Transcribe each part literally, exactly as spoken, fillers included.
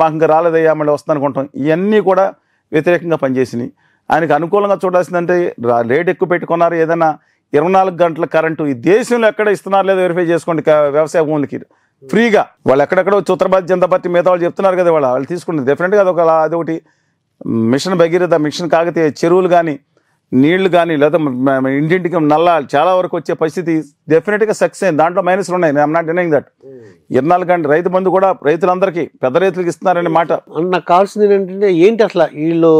మాకు రాలేదయ్యా మళ్ళీ వస్తాను అనుకుంటాం. ఇవన్నీ కూడా వ్యతిరేకంగా పనిచేసినాయి. ఆయనకు అనుకూలంగా చూడాల్సిందంటే రేట్ ఎక్కువ పెట్టుకున్నారు. ఏదైనా ఇరవై నాలుగు గంటల కరెంటు ఈ దేశంలో ఎక్కడ ఇస్తున్నారు లేదో వెరిఫై చేసుకోండి. వ్యవసాయ భూములకి ఫ్రీగా వాళ్ళు ఎక్కడెక్కడో ఉత్తరభారత జనతా పార్టీ మిగతా వాళ్ళు చెప్తున్నారు కదా, వాళ్ళు వాళ్ళు తీసుకుంటారు డెఫినెట్గా. అదొక అదొకటి మిషన్ భగీరథ, మిషన్ కాకతీయ, చెరువులు కానీ నీళ్లు కానీ లేదా ఇంటింటికి నల్లా చాలా వరకు వచ్చే పరిస్థితి డెఫినెట్గా సక్సెస్ అయింది. దాంట్లో మైనస్లు ఉన్నాయి, ఐఎమ్ నాట్ డినైయింగ్ దట్. ఇరవై నాలుగు గంటల రైతు బంధు కూడా రైతులందరికీ, పెద్ద రైతులకు ఇస్తున్నారనే మాట. నాకు కావాల్సింది ఏంటంటే ఏంటి అసలు వీళ్ళు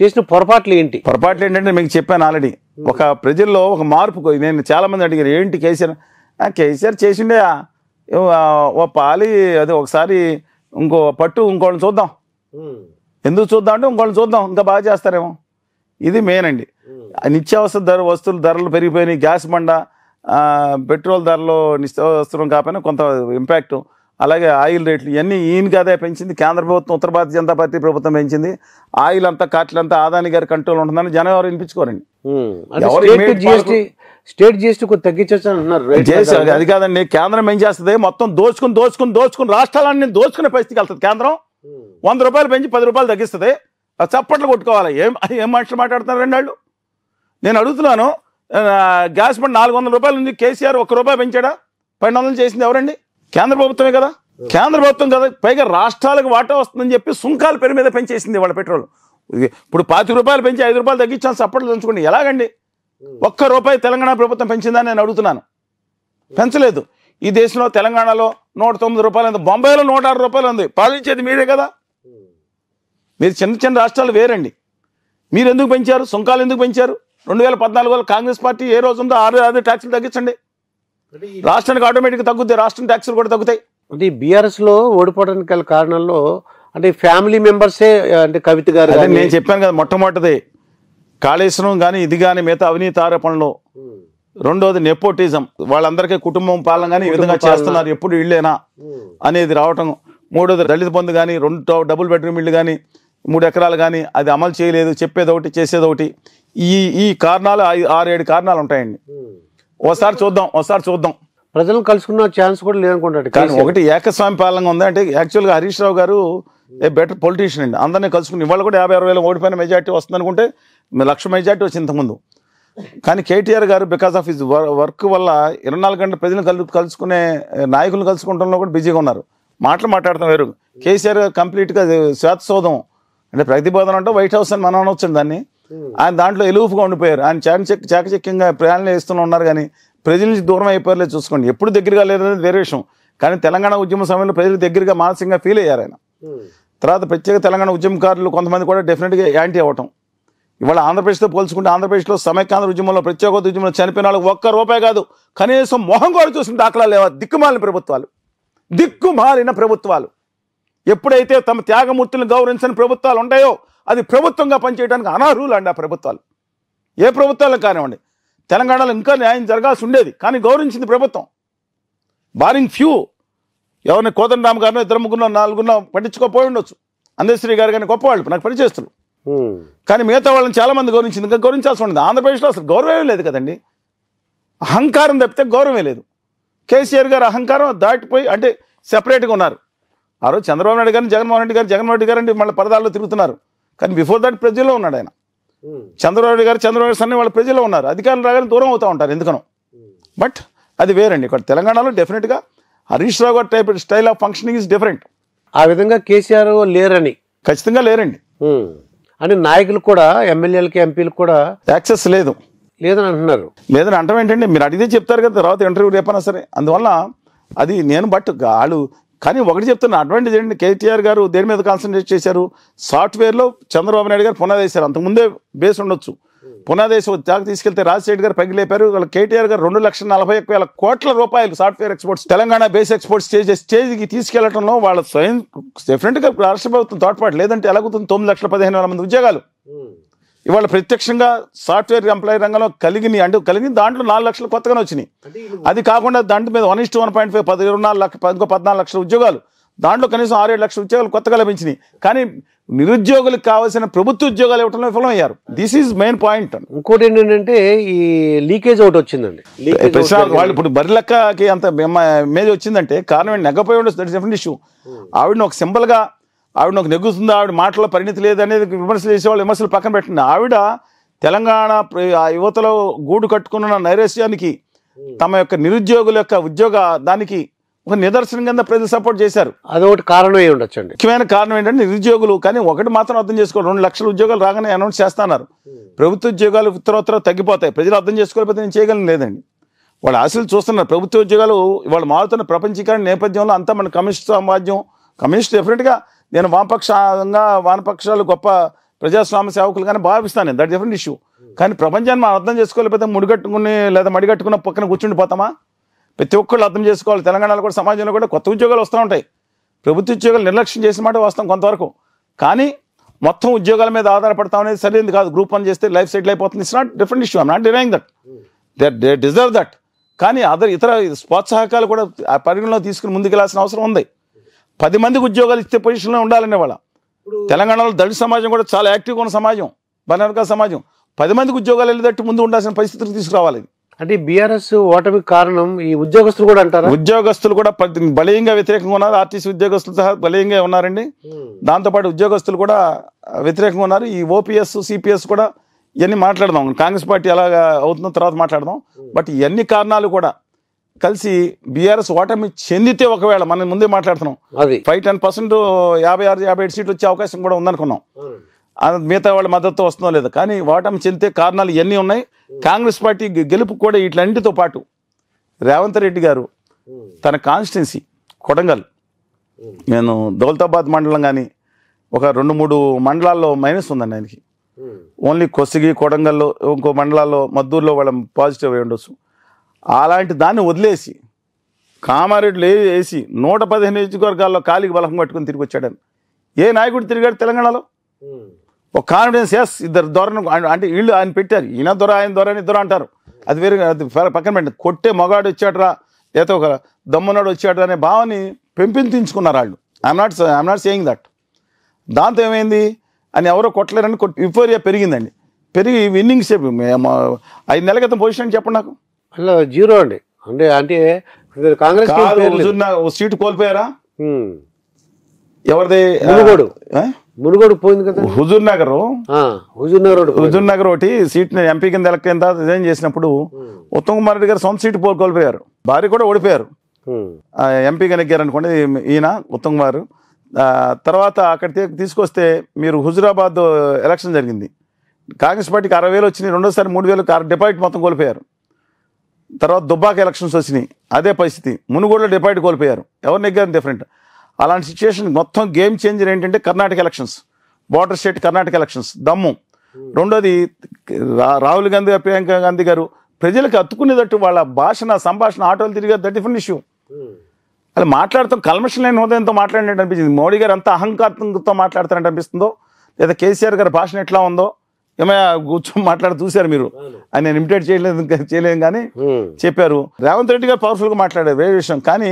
చేసిన పొరపాట్లు ఏంటి? పొరపాట్లు ఏంటంటే మీకు చెప్పాను ఆల్రెడీ, ఒక ప్రజల్లో ఒక మార్పు. నేను చాలామంది అడిగారు ఏంటి కేసీఆర్, కేసీఆర్ చేసిండే ఓ పాలి అది ఒకసారి ఇంకో పట్టు ఇంకోళ్ళని చూద్దాం, ఎందుకు చూద్దాం అంటే ఇంకోళ్ళని చూద్దాం ఇంకా బాగా చేస్తారేమో. ఇది మెయిన్ అండి. నిత్యావసర ధర వస్తువుల ధరలు పెరిగిపోయినాయి, గ్యాస్ బండ, పెట్రోల్ ధరలో నిత్యావసరం కాకపోయినా కొంత ఇంపాక్ట్, అలాగే ఆయిల్ రేట్లు ఇవన్నీ ఈయనకి అదే పెంచింది. కేంద్ర ప్రభుత్వం, ఉత్తర భారత జనతా పార్టీ ప్రభుత్వం పెంచింది. ఆయిల్ అంతా కాట్లంతా అదాని గారి కంట్రోల్ ఉంటుందని జనం ఎవరు వినిపించుకోరండి. స్టేట్ జిఎస్టీ తగ్గించవచ్చు అంటున్నారు. అది కాదండి, కేంద్రం ఏం చేస్తుంది, మొత్తం దోచుకుని దోచుకుని దోచుకుని రాష్ట్రాలన్నీ దోచుకునే పరిస్థితికి వెళ్తుంది. కేంద్రం వంద రూపాయలు పెంచి పది రూపాయలు తగ్గిస్తుంది. చప్పట్లు కొట్టుకోవాలి. ఏం ఏం మనుషులు మాట్లాడుతున్నారు రెండు వాళ్ళు? నేను అడుగుతున్నాను, గ్యాస్ బండ్ నాలుగు వందల రూపాయలు ఉంది, కేసీఆర్ ఒక్క రూపాయి పెంచాడా? పన్నెండు వందలు చేసింది ఎవరండి? కేంద్ర ప్రభుత్వమే కదా, కేంద్ర ప్రభుత్వం కదా. పైగా రాష్ట్రాలకు వాటా వస్తుందని చెప్పి సుంకాల పేరు మీద పెంచేసింది వాళ్ళ పెట్రోల్. ఇప్పుడు పాతి రూపాయలు పెంచి ఐదు రూపాయలు తగ్గించాలని చప్పట్లు దంచుకోండి. ఎలాగండి? ఒక్క రూపాయి తెలంగాణ ప్రభుత్వం పెంచిందని నేను అడుగుతున్నాను. పెంచలేదు. ఈ దేశంలో తెలంగాణలో నూట తొమ్మిది రూపాయలు ఉంది, బొంబాయిలో నూట ఆరు రూపాయలు ఉంది. పాలించేది మీరే కదా. మీరు చిన్న చిన్న రాష్ట్రాలు వేరండి. మీరు ఎందుకు పెంచారు? సుంకాలు ఎందుకు పెంచారు? రెండు వేల పద్నాలుగులో కాంగ్రెస్ పార్టీ ఏ రోజు ఉందో ఆరు ఆరు ట్యాక్సులు తగ్గించండి, రాష్ట్రానికి ఆటోమేటిక్గా తగ్గుద్ది, రాష్ట్రం ట్యాక్సులు కూడా తగ్గుతాయి. అంటే బీఆర్ఎస్లో ఓడిపోవడానికి గల కారణాల్లో అంటే ఫ్యామిలీ మెంబర్సే. అంటే కవిత గారు, నేను చెప్పాను కదా మొట్టమొదటిది కాళేశ్వరం కానీ ఇది కానీ మిగతా అవినీతి ఆరోపణలు. రెండోది నెపోటిజం, వాళ్ళందరికీ కుటుంబం పాలన కానీ ఈ విధంగా చేస్తున్నారు, ఎప్పుడు ఇళ్ళేనా అనేది రావటం. మూడోది దళిత బంధు కానీ, రెండు డబుల్ బెడ్రూమ్ ఇళ్ళు కానీ, మూడు ఎకరాలు కానీ అది అమలు చేయలేదు, చెప్పేదొకటి చేసేదొకటి. ఈ ఈ కారణాలు ఆరేడు కారణాలు ఉంటాయండి. ఒకసారి చూద్దాం, ఒకసారి చూద్దాం. ప్రజలు కలుసుకున్న ఛాన్స్ కూడా లేదనుకుంటాడు. కానీ ఒకటి ఏకస్వామి పాలనగా ఉంది. అంటే యాక్చువల్గా హరీష్ రావు గారు ఏ బెటర్ పొలిటీషియన్ అండి. అందరినీ కలుసుకుని ఇవాళ కూడా యాభై అరవై వేల ఓడిపోయిన మెజార్టీ వస్తుంది అనుకుంటే లక్ష మెజార్టీ వచ్చి ఇంతకుముందు. కానీ కేటీఆర్ గారు బికాస్ ఆఫ్ హిజ్ వర్క్ వల్ల ఇరవై నాలుగు గంటల ప్రజలను కలు కలుసుకునే నాయకులను కలుసుకుంటంలో కూడా బిజీగా ఉన్నారు, మాటలు మాట్లాడతాం వేరు. కేసీఆర్ గారు కంప్లీట్గా శ్వేతసోదం అంటే ప్రతిపాదన అంటే వైట్ హౌస్ అని మనం అనొచ్చు దాన్ని. ఆయన దాంట్లో ఎలుగుగా ఉండిపోయారు. ఆయన చాకచక్ చాకచక్యంగా ప్రయాణాలు వేస్తూనే ఉన్నారు కానీ ప్రజల నుంచి దూరం అయిపోయారు. చూసుకోండి, ఎప్పుడు దగ్గరగా లేదనేది వేరే విషయం. కానీ తెలంగాణ ఉద్యమ సమయంలో ప్రజలు దగ్గరగా మానసికంగా ఫీల్ అయ్యారు ఆయన. తర్వాత ప్రత్యేక తెలంగాణ ఉద్యమకారులు కొంతమంది కూడా డెఫినెట్గా యాంటీ అవ్వటం. ఇవాళ ఆంధ్రప్రదేశ్తో పోల్చుకుంటే ఆంధ్రప్రదేశ్లో సమైక్యాంధ్ర ఉద్యమంలో, ప్రత్యేక ఉద్యమంలో చనిపోయిన వాళ్ళకి ఒక్క రూపాయి కాదు, కనీసం మొహం కూడా చూసిన దాఖలాలు లేవా? దిక్కుమాలిన ప్రభుత్వాలు, దిక్కుమాలిన ప్రభుత్వాలు. ఎప్పుడైతే తమ త్యాగమూర్తులను గౌరవించని ప్రభుత్వాలు ఉంటాయో అది ప్రభుత్వంగా పనిచేయడానికి అనర్హులు అండి ఆ ప్రభుత్వాలు. ఏ ప్రభుత్వాలు కానివ్వండి, తెలంగాణలో ఇంకా న్యాయం జరగాల్సి ఉండేది కానీ గౌరవించింది ప్రభుత్వం. బారింగ్ ఫ్యూ, ఎవరిని కోదండరామ్ గారినో ఇద్దరు ముగ్గురునో నాలుగునో పట్టించుకోపోయి ఉండొచ్చు. అందశ్రీ గారు కానీ గొప్పవాళ్ళు, నాకు పరిచయస్తులు. కానీ మిగతా వాళ్ళని చాలామంది గౌరవించింది, ఇంకా గౌరవించాల్సి ఉండదు. ఆంధ్రప్రదేశ్లో అసలు గౌరవమే లేదు కదండి. అహంకారం తప్పితే గౌరవమే లేదు. కేసీఆర్ గారు అహంకారం దాటిపోయి అంటే సెపరేట్గా ఉన్నారు. ఆ రోజు చంద్రబాబు నాయుడు గారిని, జగన్మోహన్ రెడ్డి గారు, జగన్మోహన్ రెడ్డి గారు అంటే మళ్ళీ పరదాల్లో తిరుగుతున్నారు. కానీ బిఫోర్ దాట్ ప్రజల్లో ఉన్నాడు ఆయన. చంద్రబాబు గారు, చంద్రబాబు సన్ని వాళ్ళ ప్రజల్లో ఉన్నారు. అధికారులు రాగానే దూరం అవుతూ ఉంటారు ఎందుకనో. బట్ అది వేరండి. ఇక్కడ తెలంగాణలో డెఫినెట్గా హరీష్ రావు గారి type style of functioning is different. ఆ విధంగా కేసీఆర్ లేరని ఖచ్చితంగా లేరండి. అంటే నాయకులు కూడా, ఎమ్మెల్యేలకి, ఎంపీలకు కూడా యాక్సెస్ లేదు లేదని అంటున్నారు. లేదని అంటాం ఏంటండి, మీరు అడిగితే చెప్తారు కదా తర్వాత ఇంటర్వ్యూ రేపన్నా సరే. అందువల్ల అది నేను బట్ వాళ్ళు. కానీ ఒకటి చెప్తున్న అడ్వాంటేజ్ ఏంటంటే కేటీఆర్ గారు దేని మీద కాన్సన్ట్రేట్ చేశారు, సాఫ్ట్వేర్లో చంద్రబాబు నాయుడు గారు పునాది వేశారు. అంతకుముందే బేస్ ఉండొచ్చు, పునాది వేసి దాకా తీసుకెళ్తే రాజశేఖర్ గారు పైకి లేపారు. వాళ్ళ కేటీఆర్ గారు రెండు లక్షల నలభై ఒక్క వేల కోట్ల రూపాయలు software exports, Telangana base exports చేసే స్టేజ్కి తీసుకెళ్లడంలో వాళ్ళ స్వయం డెఫినెట్గా రాష్ట్ర ప్రభుత్వం తోడ్పాటు లేదంటే ఎలాగుతుంది. తొమ్మిది లక్షల పదిహేను వేల మంది ఉద్యోగాలు ఇవాళ ప్రత్యక్షంగా సాఫ్ట్వేర్ ఎంప్లాయీ రంగంలో కలిగినాయి. అంటే కలిగిన దాంట్లో నాలుగు లక్షలు కొత్తగానే వచ్చినాయి. అది కాకుండా దాంట్లో మీద one is to one point five పది ఇరవై నాలుగు లక్ష ఇంకో పద్నాలుగు లక్షల ఉద్యోగాలు, దాంట్లో కనీసం ఆరు ఏడు లక్షల ఉద్యోగాలు కొత్తగా లభించినాయి. కానీ నిరుద్యోగులకు కావాల్సిన ప్రభుత్వ ఉద్యోగాలు ఇవ్వడంలో విఫలమయ్యారు. This is main point. ఇంకోటి ఏంటంటే ఈ లీకేజ్ ఒకటి వచ్చిందండి. వాళ్ళు ఇప్పుడు బరిలక్కకి అంత ఇమేజ్ వచ్చిందంటే కారణం ఏంటి, నెగ్గపోయి ఉండొచ్చు. That is different issue. ఆవిడని ఒక సింపుల్గా ఆవిడ నాకు నెగ్గుతుంది, ఆవిడ మాటల్లో పరిణితి లేదనేది విమర్శలు చేసేవాళ్ళు విమర్శలు పక్కన పెట్టిన ఆవిడ తెలంగాణ యువతలో గూడు కట్టుకున్న నైరాశ్యానికి తమ యొక్క నిరుద్యోగుల యొక్క ఉద్యోగ దానికి ఒక నిదర్శనం కింద ప్రజలు సపోర్ట్ చేశారు. అదొకటి కారణం అయి ఉండొచ్చండి. ముఖ్యమైన కారణం ఏంటంటే నిరుద్యోగులు, కానీ ఒకటి మాత్రం అర్థం చేసుకోవాలి, రెండు లక్షల ఉద్యోగాలు రాగానే అనౌన్స్ చేస్తున్నారు. ప్రభుత్వ ఉద్యోగాలు ఉత్తరోత్తర తగ్గిపోతాయి, ప్రజలు అర్థం చేసుకోలేకపోతే నేను చేయగలను లేదండి. వాళ్ళు ఆశలు చూస్తున్నారు. ప్రభుత్వ ఉద్యోగాలు వాళ్ళు మారుతున్న ప్రపంచీకరణ నేపథ్యంలో అంతా మన కమ్యూనిస్ట్ సామ్రాజ్యం, కమ్యూనిస్ట్ డెఫినెట్గా నేను వామపక్షంగా వామపక్షాలు గొప్ప ప్రజాస్వామ్య సేవకులుగానే భావిస్తాను నేను, దట్ డిఫరెంట్ ఇష్యూ. కానీ ప్రపంచాన్ని మనం అర్థం చేసుకోలేకపోతే ముడిగట్టుకుని లేదా మడిగట్టుకున్న పక్కన కూర్చుండిపోతామా? ప్రతి ఒక్కళ్ళు అర్థం చేసుకోవాలి. తెలంగాణలో కూడా సమాజంలో కూడా కొత్త ఉద్యోగాలు వస్తూ ఉంటాయి. ప్రభుత్వ ఉద్యోగాలు నిర్లక్ష్యం చేసిన మాట వస్తాం కొంతవరకు, కానీ మొత్తం ఉద్యోగాల మీద ఆధారపడతాం అనేది సరైనది కాదు. గ్రూప్ వన్ చేస్తే లైఫ్ సెటిల్ అయిపోతుంది, it's not different issue, I'm not denying that, they deserve that. కానీ అదర్ ఇతర ప్రోత్సాహకాలు కూడా ఆ పరిగణలో తీసుకుని ముందుకెళ్లాల్సిన అవసరం ఉంది. పది మందికి ఉద్యోగాలు ఇచ్చే పొజిషన్లో ఉండాలనే వాళ్ళ. తెలంగాణలో దళిత సమాజం కూడా చాలా యాక్టివ్గా ఉన్న సమాజం, బనర్గా సమాజం. పది మందికి ఉద్యోగాలు వెళ్ళేటట్టు ముందు ఉండాల్సిన పరిస్థితులకు తీసుకురావాలి. అంటే బీఆర్ఎస్ ఓటమికి కారణం ఈ ఉద్యోగస్తులు కూడా అంటారు. ఉద్యోగస్తులు కూడా బలీయంగా వ్యతిరేకంగా ఉన్నారు. ఆర్టీసీ ఉద్యోగస్తులు సహా బలీయంగా ఉన్నారండి. దాంతోపాటు ఉద్యోగస్తులు కూడా వ్యతిరేకంగా ఉన్నారు. ఈ ఓపీఎస్ సిపిఎస్ కూడా ఇవన్నీ మాట్లాడదాం, కాంగ్రెస్ పార్టీ ఎలాగ అవుతుందో తర్వాత మాట్లాడదాం. బట్ ఇవన్నీ కారణాలు కూడా కలిసి బీఆర్ఎస్ ఓటమి చెందితే, ఒకవేళ మనం ముందే మాట్లాడుతున్నాం, ఫైవ్ టెన్ పర్సెంట్ యాభై ఆరు యాభై ఏడు సీట్లు వచ్చే అవకాశం కూడా ఉందనుకున్నాం. మిగతా వాళ్ళ మద్దతు వస్తుందో లేదు, కానీ ఓటమి చెందితే కారణాలు ఇవన్నీ ఉన్నాయి. కాంగ్రెస్ పార్టీ గెలుపు కూడా ఇట్లాంటితో పాటు రేవంత్ రెడ్డి గారు తన కాన్స్టిట్యున్సీ కొడంగల్, నేను దౌలతాబాద్ మండలం కానీ ఒక రెండు మూడు మండలాల్లో మైనస్ ఉందండి ఆయనకి. ఓన్లీ కొసిగి, కొడంగల్లో, ఇంకో మండలాల్లో, మద్దూరులో వాళ్ళ పాజిటివ్ అయి ఉండొచ్చు. అలాంటి దాన్ని వదిలేసి కామారెడ్డిలో వేసి నూట పదిహేను నియోజకవర్గాల్లో ఖాళీకి బలం పట్టుకుని తిరిగి వచ్చాడని ఏ నాయకుడు తిరిగాడు తెలంగాణలో? ఒక కాన్ఫిడెన్స్, ఎస్ ఇద్దరు ధోరణి అంటే వీళ్ళు ఆయన పెట్టారు, ఈయన దొర ఆయన దొర అని ఇద్దరు అంటారు, అది వేరే పక్కన పెట్టారు. కొట్టే మగాడు వచ్చాడరా లేకపోతే ఒక దమ్మునాడు వచ్చాడరా అనే భావాన్ని పెంపించుకున్నారు వాళ్ళు. I'm not I'm not saying that. దాంతో ఏమైంది అని ఎవరో కొట్టలేరని కొట్ యుఫోరియా పెరిగిందండి. పెరిగి విన్నింగ్ షేప్ ఐదు నెలల క్రితం పొజిషన్ అని చెప్పండి నాకు అలా జీరో అండి. అంటే అంటే కాంగ్రెస్ సీటు కోల్పోయారా? ఎవరిది? మునుగోడు. మునుగోడు పోయింది కదా. హుజూర్ నగర్ హుజూర్ నగర్ హుజూర్ నగర్ ఒకటి సీట్ని ఎంపీ కింద కింద డిజైన్ చేసినప్పుడు ఉత్తమ్ కుమార్ రెడ్డి గారు సొంత సీటు కోల్పోయారు, భార్య కూడా ఓడిపోయారు. ఎంపీగా నెగ్గారు అనుకోండి ఈయన ఉత్తమ్ కుమార్. తర్వాత అక్కడ తీసుకొస్తే మీరు హుజూరాబాద్ ఎలక్షన్ జరిగింది, కాంగ్రెస్ పార్టీకి అరవై వేలు వచ్చినాయి, రెండోసారి మూడు వేలు డిపాజిట్ మొత్తం కోల్పోయారు. తర్వాత దుబ్బాక ఎలక్షన్స్ వచ్చినాయి, అదే పరిస్థితి. మునుగోడులో డిపాజిట్ కోల్పోయారు, ఎవరు నెగ్గారు డిఫరెంట్. అలాంటి సిచ్యువేషన్ మొత్తం గేమ్ చేంజర్ ఏంటంటే Karnataka elections, border state Karnataka elections దమ్ము. రెండోది రాహుల్ గాంధీ గారు, ప్రియాంక గాంధీ గారు ప్రజలకు అత్తుకునేటట్టు వాళ్ళ భాషణ సంభాషణ ఆటోలు తిరిగారు, దట్ డిఫరెంట్ ఇష్యూ. అలా మాట్లాడతాం కల్మషన్ లేని హోదాయంతో మాట్లాడినట్టు అనిపించింది. మోడీ గారు అంత అహంకారంతో మాట్లాడుతున్నట్టు అనిపిస్తుందో, లేదా కేసీఆర్ గారి భాషణ ఎట్లా ఉందో ఏమైనా కూర్చొని మాట్లాడి చూశారు మీరు అని నేను ఇమిటేట్ చేయలేదు చేయలేను కానీ చెప్పారు. రేవంత్ రెడ్డి గారు పవర్ఫుల్గా మాట్లాడారు వేరే విషయం, కానీ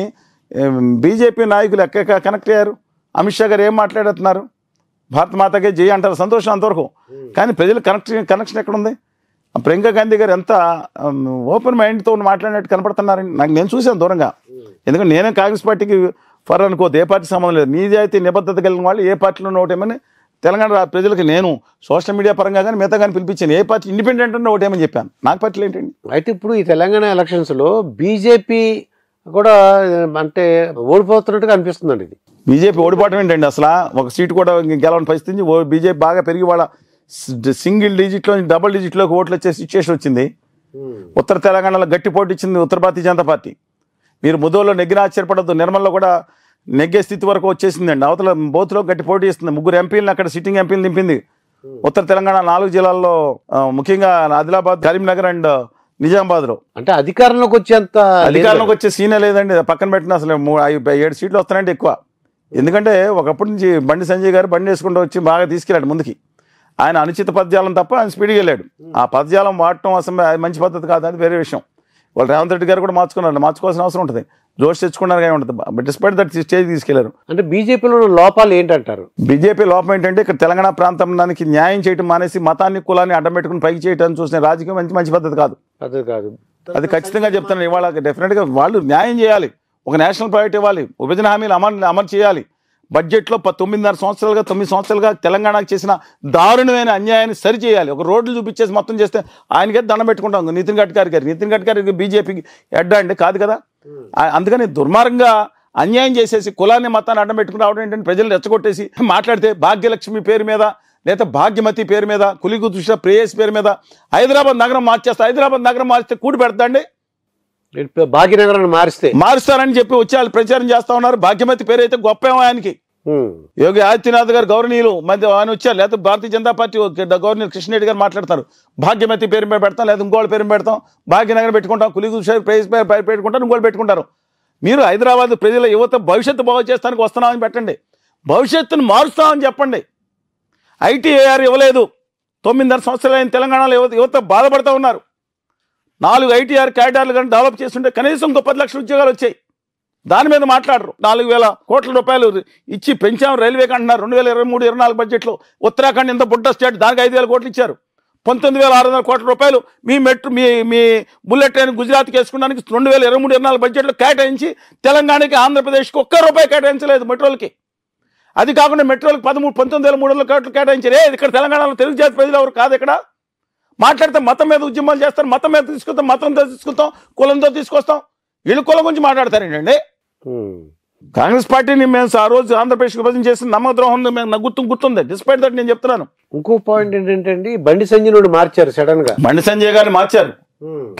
బీజేపీ నాయకులు ఎక్క కనెక్ట్ అయ్యారు. అమిత్ షా గారు ఏం మాట్లాడుతున్నారు, భారత మాతకే జయ అంటారు, సంతోషం అంతవరకు. కానీ ప్రజలు కనెక్షన్ కనెక్షన్ ఎక్కడుంది? ప్రియాంక గాంధీ గారు ఎంత ఓపెన్ మైండ్తో మాట్లాడినట్టు కనపడుతున్నారని నాకు నేను చూశాను దూరంగా. ఎందుకంటే నేనే కాంగ్రెస్ పార్టీకి ఫర్ అనుకోవద్దు, ఏ పార్టీ సంబంధం లేదు. నిజాయితీ నిబద్ధత కలిగిన వాళ్ళు ఏ పార్టీలో ఉండటమని తెలంగాణ ప్రజలకు నేను సోషల్ మీడియా పరంగా కానీ మిగతా కానీ పిలిపించాను. ఏ పార్టీ ఇండిపెండెంట్ ఉన్నా ఒకటేమని చెప్పాను, నాకు పార్టీలు ఏంటండి. అయితే ఇప్పుడు ఈ తెలంగాణ ఎలక్షన్స్లో బీజేపీ కూడా అంటే ఓడిపోతున్నట్టుగా అనిపిస్తుందండి. ఇది బీజేపీ ఓడిపోవడం ఏంటండి అసలు? ఒక సీటు కూడా గెలవని పరిస్థితి. బీజేపీ బాగా పెరిగి వాళ్ళ సింగిల్ డిజిట్లో డబుల్ డిజిట్లోకి ఓట్లు వచ్చే సిచ్యువేషన్ వచ్చింది. ఉత్తర తెలంగాణలో గట్టి పోటీ ఇచ్చింది ఉత్తర భారతీయ జనతా పార్టీ. మీరు ముదోలో నెగ్గిన ఆశ్చర్యపడద్దు, నిర్మల్లో కూడా నెగ్గే స్థితి వరకు వచ్చేసిందండి. అవతల బోతులో గట్టి పోటీ ఇస్తుంది. ముగ్గురు ఎంపీలను అక్కడ సిట్టింగ్ ఎంపీలు నింపింది. ఉత్తర తెలంగాణ నాలుగు జిల్లాల్లో ముఖ్యంగా ఆదిలాబాద్, కరీంనగర్ అండ్ నిజామాబాద్లో అంటే అధికారంలోకి వచ్చేంత అధికారంలోకి వచ్చే సీనే లేదండి. పక్కన పెట్టిన అసలు ఏడు సీట్లు వస్తానంటే ఎక్కువ. ఎందుకంటే ఒకప్పటి నుంచి బండి సంజయ్ గారు బండి వేసుకుంటూ వచ్చి బాగా తీసుకెళ్ళాడు ముందుకి. ఆయన అనుచిత పదజాలం తప్ప ఆయన స్పీడ్కి వెళ్ళాడు. ఆ పదజాలం వాడటం అసలు మంచి పద్ధతి కాదని వేరే విషయం. వాళ్ళు రేవంత్ రెడ్డి గారు కూడా మార్చుకున్నారు, మార్చుకోవాల్సిన అవసరం ఉంటుంది. జోష్ తెచ్చుకున్నారు కానీ ఉంటుంది. డిస్పైట్ దట్ స్టేజ్ తీసుకెళ్లారు. అంటే బీజేపీలో లోపాలు ఏంటంటారు? బీజేపీ లోపం ఏంటంటే ఇక్కడ తెలంగాణ ప్రాంతానికి న్యాయం చేయడం మానేసి మతాన్ని కులాన్ని అడ్డం పెట్టుకుని పైకి చేయడం చూసిన రాజకీయం మంచి మంచి పద్ధతి కాదు, అది కాదు. అది ఖచ్చితంగా చెప్తాను. ఇవాళ డెఫినెట్గా వాళ్ళు న్యాయం చేయాలి, ఒక నేషనల్ ప్రాజెక్ట్ ఇవ్వాలి, విభజన హామీలు అమలు అమలు చేయాలి. Budget lo nineteen సంవత్సరాలుగా తొమ్మిది సంవత్సరాలుగా తెలంగాణకు చేసిన దారుణమైన అన్యాయాన్ని సరి చేయాలి. ఒక రోడ్లు చూపించేసి మొత్తం చేస్తే ఆయనకే దండం పెట్టుకుంటాం. నితిన్ గడ్కరీ గారు నితిన్ గడ్కరీ బీజేపీకి అడ్డండి కాదు కదా. అందుకని దుర్మార్గంగా అన్యాయం చేసేసి కులాన్ని మతాన్ని అడ్డం పెట్టుకుని రావడం ఏంటంటే ప్రజలు రెచ్చగొట్టేసి మాట్లాడితే భాగ్యలక్ష్మి పేరు మీద లేదా భాగ్యమతి పేరు మీద కులిగుదుష ప్రేయస్ పేరు మీద హైదరాబాద్ నగరం మార్చేస్తా హైదరాబాద్ నగరం మార్చితే కూడి పెడతాండి భాగ్యనగరాన్ని మారిస్తే మారుస్తారని చెప్పి వచ్చి వాళ్ళు ప్రచారం చేస్తా ఉన్నారు. భాగ్యమతి పేరు అయితే గొప్పేమో ఆయనకి. యోగి ఆదిత్యనాథ్ గారు గవర్నీలు మధ్య ఆయన వచ్చారు, లేకపోతే భారతీయ జనతా పార్టీ గవర్నర్ కృష్ణరెడ్డి గారు మాట్లాడతారు భాగ్యమతి పేరు మీద పెడతాం, లేదా ఇంకోళ్ళు పేరు పెడతాం, భాగ్యనగరం పెట్టుకుంటాం, కులిగుదుష ప్రేయస్ పెట్టుకుంటారు, ఇంకోళ్ళు పెట్టుకుంటారు. మీరు హైదరాబాద్ ప్రజల యువత భవిష్యత్తు బాగు చేస్తానికి వస్తున్నామని పెట్టండి, భవిష్యత్తును మారుస్తామని చెప్పండి. ఐటీఏఆర్ ఇవ్వలేదు, తొమ్మిదిన్నర సంవత్సరాలైన తెలంగాణలో యువత యువత బాధపడుతూ ఉన్నారు. నాలుగు ఐటీఆర్ కేటార్లు కానీ డెవలప్ చేస్తుంటే కనీసం ఇంకో పది లక్షల ఉద్యోగాలు వచ్చాయి, దాని మీద మాట్లాడరు. నాలుగు వేల కోట్ల రూపాయలు ఇచ్చి పెంచాము రైల్వేకి అంటున్నారు. రెండు వేల ఇరవై మూడు ఇరవై నాలుగు బడ్జెట్లో ఉత్తరాఖండ్ ఇంత బుడ్డ స్టేట్ దానికి ఐదు వేల కోట్లు ఇచ్చారు. పంతొమ్మిది వేల ఆరు వందల కోట్ల రూపాయలు మీ మెట్రో మీ మీ బుల్లెట్ ట్రైన్ గుజరాత్కి వేసుకోవడానికి రెండు వేల ఇరవై మూడు ఇరవై నాలుగు బడ్జెట్లో కేటాయించి తెలంగాణకి ఆంధ్రప్రదేశ్కి ఒక్క రూపాయి కేటాయించలేదు మెట్రోలకి. అది కాకుండా మెట్రోలకు పదమూడు పంతొమ్మిది వేల మూడు వందల కోట్లు కేటాయించారు. ఇక్కడ తెలంగాణలో తెలుగు జాతి ప్రజలు ఎవరు కాదు. ఇక్కడ మాట్లాడితే మతం మీద ఉద్యమాలు చేస్తారు, మతం మీద తీసుకుంటాం, మతంతో తీసుకుంటాం, కులంతో తీసుకొస్తాం. వీళ్ళు కులం గురించి మాట్లాడతారేంటండి? కాంగ్రెస్ పార్టీని మేము ఆ రోజు ఆంధ్రప్రదేశ్కి విభజన చేసిన నమ్మద్రోహం మేము గుర్తు గుర్తుంది డిస్పైట్ దట్ నేను చెప్తున్నాను. ఇంకో పాయింట్ ఏంటంటే బండి సంజయ్ మార్చారు, సడన్ గా బండి సంజయ్ గారిని మార్చారు,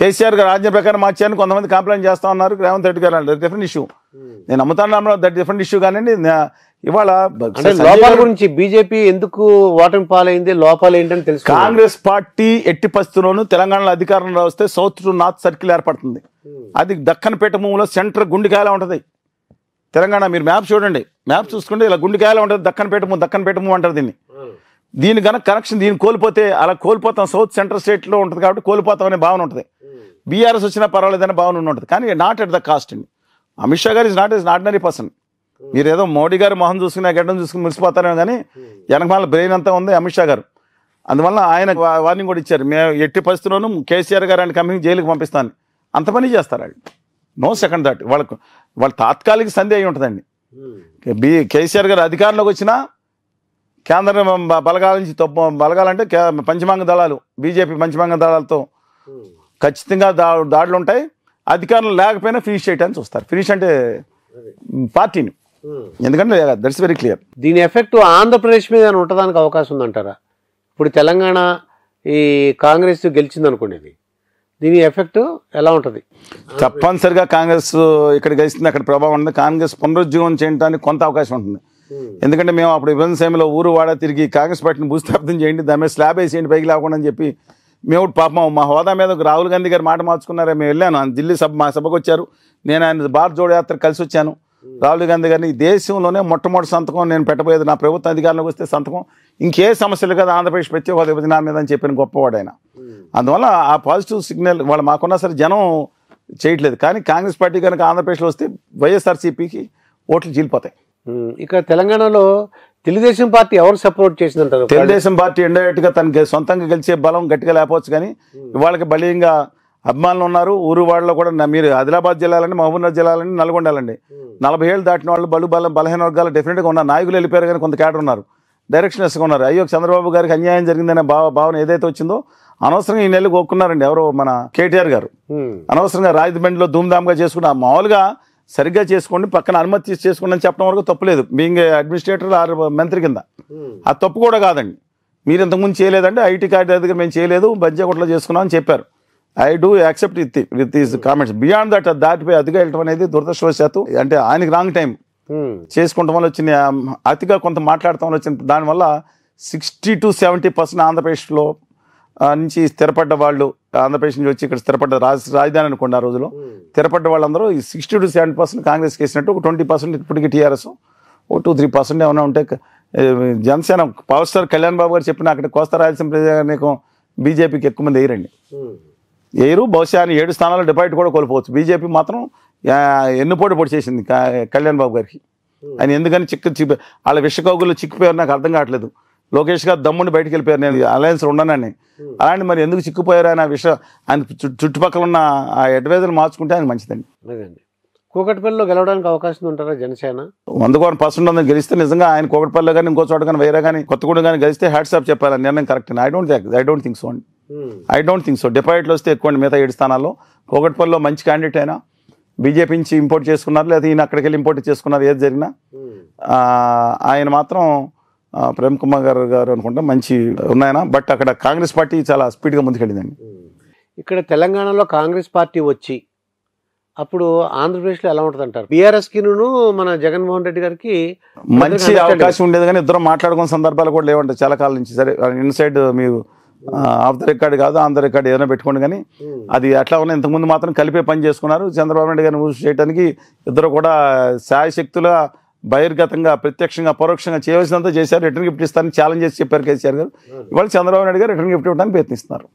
కేసీఆర్ గారు ఆజ్ఞ ప్రకారం మార్చారని కొంతమంది కంప్లైంట్ చేస్తా ఉన్నారు. రేవంత్ రెడ్డి గారు అంటే డిఫరెంట్ ఇష్యూ, నేను అమ్ముతాను దట్ డిఫరెంట్ ఇష్యూ. కానీ ఇవాళ లోపాల గురించి బీజేపీ ఎందుకు ఓటమి పాలైంది, లోపాలు ఏంటని తెలుసు. కాంగ్రెస్ పార్టీ ఎట్టి పరిస్థితుల్లోనూ తెలంగాణలో అధికారంలో వస్తే సౌత్ టు నార్త్ సర్కిల్ ఏర్పడుతుంది. అది దక్కన్పేట మూవలో సెంటర్ గుండెకాయలా ఉంటుంది తెలంగాణ. మీరు మ్యాప్ చూడండి, మ్యాప్ చూసుకుంటే ఇలా గుండెకాయలా ఉంటుంది. దక్కన్పేట మూవ్ దక్కన్పేట మూవ్ అంటారు దీన్ని. దీని కనుక కనెక్షన్ దీన్ని కోల్పోతే అలా కోల్పోతాం. సౌత్ సెంట్రల్ స్టేట్లో ఉంటుంది కాబట్టి కోల్పోతాం అనే భావన ఉంటుంది. బీఆర్ఎస్ వచ్చినా పర్వాలేదనే భావన ఉంటుంది. కానీ నాట్ ఎట్ ద కాస్ట్ అండి. అమిత్ షా గారు is not is ordinary person. మీరు ఏదో మోడీ గారు మొహం చూసుకుని గడ్డం చూసుకుని మురిసిపోతారేమో కానీ వెనకమాల బ్రెయిన్ అంతా ఉంది అమిత్ షా గారు. అందువల్ల ఆయన వార్నింగ్ కూడా ఇచ్చారు, మేము ఎట్టి పరిస్థితుల్లోనూ కేసీఆర్ గారు ఆయన కంపెనీ జైలుకి పంపిస్తాను. అంత పని చేస్తారు వాళ్ళు, నో సెకండ్ థాట్. వాళ్ళకు వాళ్ళ తాత్కాలిక సంధి అయి ఉంటుందండి. బీ కేసీఆర్ గారు అధికారంలోకి వచ్చినా కేంద్రం బలగాల నుంచి తప్పు బలగాలంటే పంచమాంగ దళాలు బీజేపీ పంచమాంగ దళాలతో ఖచ్చితంగా దా దాడులు ఉంటాయి. అధికారం లేకపోయినా ఫినిష్ చేయడానికి చూస్తారు, ఫినిష్ అంటే పార్టీని. ఎందుకంటే దట్స్ వెరీ క్లియర్. దీని ఎఫెక్ట్ ఆంధ్రప్రదేశ్ మీద ఉండడానికి అవకాశం ఉందంటారా? ఇప్పుడు తెలంగాణ ఈ కాంగ్రెస్ గెలిచింది అనుకునేది, దీని ఎఫెక్ట్ ఎలా ఉంటుంది? తప్పనిసరిగా కాంగ్రెస్ ఇక్కడ గెలిచింది, అక్కడ ప్రభావం ఉంది. కాంగ్రెస్ పునరుజ్జీవం చేయడానికి కొంత అవకాశం ఉంటుంది. ఎందుకంటే మేము అప్పుడు విభజన సమయంలో ఊరు వాడ తిరిగి కాంగ్రెస్ పార్టీని భూస్థాపితం చేయండి, దాని మీద స్లాబ్ వేసేయండి పైకి లేకుండా అని చెప్పి మేము పాపం మా హోదా మీద రాహుల్ గాంధీ గారు మాట మార్చుకున్నారే. మేము వెళ్ళాను ఢిల్లీ సభ మా సభకు వచ్చారు, నేను ఆయన భారత్ జోడో యాత్ర కలిసి వచ్చాను. రాహుల్ గాంధీ గారిని దేశంలోనే మొట్టమొదటి సంతకం నేను పెట్టబోయేది, నా ప్రభుత్వం అధికారంలోకి వస్తే సంతకం, ఇంకే సమస్యలు కదా ఆంధ్రప్రదేశ్ ప్రత్యేక హోదా విభజన మీద అని చెప్పిన గొప్పవాడు ఆయన. అందువల్ల ఆ పాజిటివ్ సిగ్నల్ వాళ్ళు మాకున్నా సరే జనం చేయట్లేదు. కానీ కాంగ్రెస్ పార్టీ కనుక ఆంధ్రప్రదేశ్లో వస్తే వైఎస్ఆర్సీపీకి ఓట్లు చీలిపోతాయి. ఇక తెలంగాణలో తెలుగుదేశం పార్టీ ఎవరు సపోర్ట్ చేసిందంటారు? తెలుగుదేశం పార్టీ ఇండైరెక్ట్గా తనకి సొంతంగా గెలిచే బలం గట్టిగా లేకపోవచ్చు, కానీ వాళ్ళకి బలీయంగా అభిమానులు ఉన్నారు. ఊరు వాళ్ళలో కూడా మీరు ఆదిలాబాద్ జిల్లాలని, మహబూబ్నగర్ జిల్లాలని, నల్గొండాలండి, నలభై ఏళ్ళు దాటిన వాళ్ళు బలు బలం బలహీన వర్గాలు డెఫినెట్గా ఉన్నారు. నాయకులు వెళ్ళిపోయారు కానీ కొంత క్యాడర్ ఉన్నారు, డైరెక్షనర్స్గా ఉన్నారు. అయ్యో చంద్రబాబు గారికి అన్యాయం జరిగిందనే భావ భావన ఏదైతే వచ్చిందో అనవసరంగా ఈ నెలలు కోక్కున్నారండి. ఎవరో మన కేటీఆర్ గారు అనవసరంగా రాజమండ్రిలో ధూమ్ధామ్గా చేసుకున్నారు. మామూలుగా సరిగ్గా చేసుకోండి, పక్కన అనుమతి తీసి చేసుకోండి చెప్పడం వరకు తప్పులేదు. బీయింగ్ అడ్మినిస్ట్రేటర్ ఆర్ మంత్రి కింద అది తప్పు కూడా కాదండి. మీరు ఇంతకుముందు చేయలేదంటే ఐటీ కార్డు దగ్గర మేము చేయలేదు, బజ్జాకోట్లో చేసుకున్నాం అని చెప్పారు. I do accept with with these comments. Beyond that దాటిపోయి అతిగా వెళ్ళటం అనేది దురదృష్టవశాత్తు అంటే ఆయనకి రాంగ్ టైం చేసుకుంటాం వల్ల వచ్చిన అతిగా కొంత మాట్లాడటం వల్ల వచ్చిన దానివల్ల సిక్స్టీ టు సెవెంటీ పర్సెంట్ ఆంధ్రప్రదేశ్లో నుంచి స్థిరపడ్డ వాళ్ళు, ఆంధ్రప్రదేశ్ నుంచి వచ్చి ఇక్కడ స్థిరపడ్డ రాజ రాజధాని అనుకోండి ఆ రోజులో స్థిరపడ్డ వాళ్ళందరూ ఈ సిక్స్టీ టు సెవెంటీ పర్సెంట్ కాంగ్రెస్కి వేసినట్టు, ఒక ట్వంటీ పర్సెంట్ ఇప్పటికీ టీఆర్ఎస్, ఒక టూ త్రీ పర్సెంట్ ఏమైనా ఉంటే జనసేన. పవర్ స్టార్ కళ్యాణ్ బాబు గారు చెప్పిన అక్కడ కోస్తా రాయలసీమ ప్రజానీకం బీజేపీకి ఎక్కువ మంది వేయరండి, వేయరు. బహుశా ఏడు స్థానాలు డిపాయిట్ కూడా కోల్పోవచ్చు. బీజేపీ మాత్రం ఎన్నుపోటు పొడి చేసింది కళ్యాణ్ బాబు గారికి. ఆయన ఎందుకని చిక్కు చిక్కు వాళ్ళ విషకౌగుల్లో చిక్కిపోయారు నాకు అర్థం కావట్లేదు. లోకేష్ గారు దమ్ముని బయటకు వెళ్ళిపోయారు, నేను అలయన్స్ ఉండనని. అలాంటి మరి ఎందుకు చిక్కుపోయారు ఆయన విషయం ఆయన చుట్టుపక్కల ఉన్న ఆ అడ్వైజర్లు మార్చుకుంటే ఆయన మంచిదండి. కూకట్పల్లిలో గెలవడానికి అవకాశం ఉంటారా జనసేన? వంద కోటి పర్సెంట్ ఉందని గెలిస్తే నిజంగా ఆయన కూకట్పల్లిలో కానీ ఇంకో చోట కానీ వేరే కానీ కొత్తగూడెం కానీ గెలిస్తే హ్యాట్స్ ఆఫ్ చెప్పాలని నిర్ణయం correct. I don't I don't think so అండి ఐ డోంట్ థింక్ సో డిపాజిట్లో వస్తే ఎక్కువ మిగతా ఏడు స్థానాల్లో. కూకట్పల్లిలో మంచి క్యాండిడేట్ అయినా బీజేపీ నుంచి ఇంపోర్ట్ చేసుకున్నారు, లేదా ఈయన అక్కడికి వెళ్ళి ఇంపోర్ట్ చేసుకున్నారు. ఏది జరిగినా ఆయన మాత్రం ప్రేమ్ కుమార్ గారు గారు అనుకుంటా మంచి ఉన్నాయన. బట్ అక్కడ కాంగ్రెస్ పార్టీ చాలా స్పీడ్గా ముందుకెళ్ళిందండి. ఇక్కడ తెలంగాణలో కాంగ్రెస్ పార్టీ వచ్చి అప్పుడు ఆంధ్రప్రదేశ్లో ఎలా ఉంటుంది అంటారు? బీఆర్ఎస్కి మన జగన్మోహన్ రెడ్డి గారికి మంచి అవకాశం ఉండేది, కానీ ఇద్దరు మాట్లాడుకున్న సందర్భాలు కూడా లేవంటారు చాలా కాలం నుంచి. సరే ఇన్సైడ్ మీరు ఆఫ్ ద రికార్డ్ కాదు, ఆన్ ద రికార్డ్ ఏదైనా పెట్టుకోండి, కానీ అది అట్లా ఉన్న ఇంతకుముందు మాత్రం కలిపే పని చేసుకున్నారు. చంద్రబాబు నాయుడు గారిని ఊసి చేయడానికి ఇద్దరు కూడా శాయశక్తుల బహిర్గతంగా ప్రత్యక్షంగా పరోక్షంగా చేయవలసినంత చేశారు. రిటర్న్ గిఫ్ట్ ఇస్తారని ఛాలెంజ్ చేసి చెప్పారు కేసీఆర్ గారు. ఇవాళ చంద్రబాబు నాయుడు గారు రిటర్న్ గిఫ్ట్ ఇవ్వడానికి ప్రయత్నిస్తున్నారు.